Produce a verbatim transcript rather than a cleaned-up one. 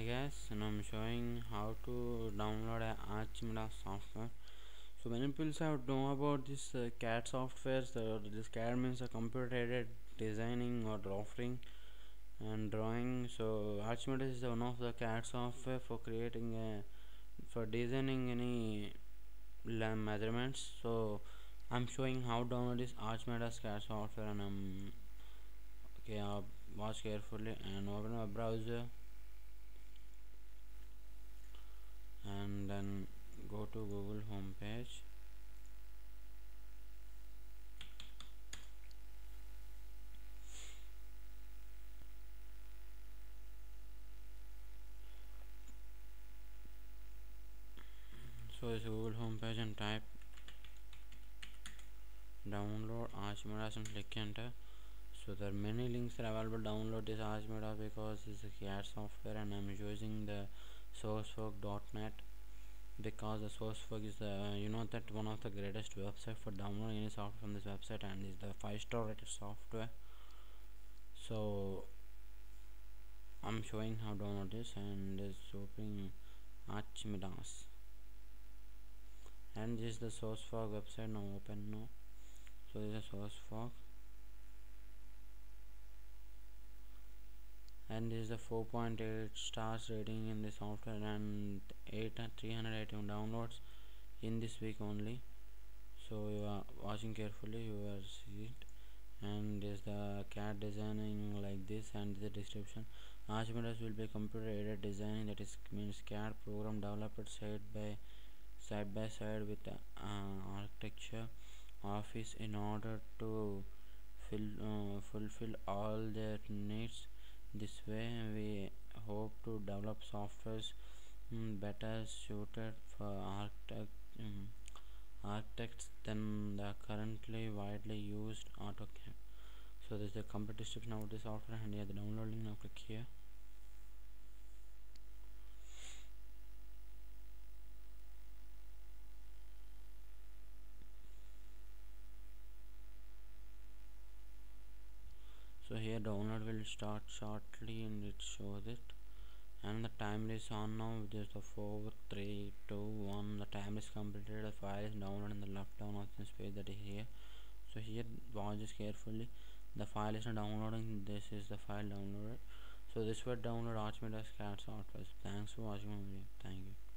Hi guys, and I'm showing how to download an Archimedes software. So many people have known about this uh, C A D software. So this C A D means a computer aided designing or drafting and drawing. So Archimedes is one of the C A D software for creating a, for designing any measurements. So I'm showing how to download this Archimedes C A D software, and I'm okay. I'll watch carefully and open my browser. And then go to Google homepage. So it's Google homepage and type download Archimedes and click enter. So there are many links that are available. Download this Archimedes because it's a C A D software, and I'm using the SourceForge dot net because the SourceForge is the you know that one of the greatest website for downloading any software from this website, and is the five star rated software. So I'm showing how to download this, and is opening Archimedes, and this is the SourceForge website. Now open now. So this is SourceForge, and this is the four point eight stars rating in the software, and eight three hundred eighty-one downloads in this week only. So you are watching carefully, you are see it, and this is the C A D designing like this, and the description: Archimedes will be computer aided design, that is means C A D program developed side by side by side with uh, architecture office in order to fill, uh, fulfill all their needs. This way we hope to develop softwares mm, better suited for architect, mm, architects than the currently widely used AutoCAD. So this is the complete description of the software, and here the download link. Now click here. So here download will start shortly, and it shows it, and the timer is on now, which is the four three two one. The timer is completed. The file is downloaded in the left down of this page, that is here. So here watch this carefully. The file is not downloading. This is the file downloaded. So this was download Archimedes C A D software. Thanks for watching my video. Thank you.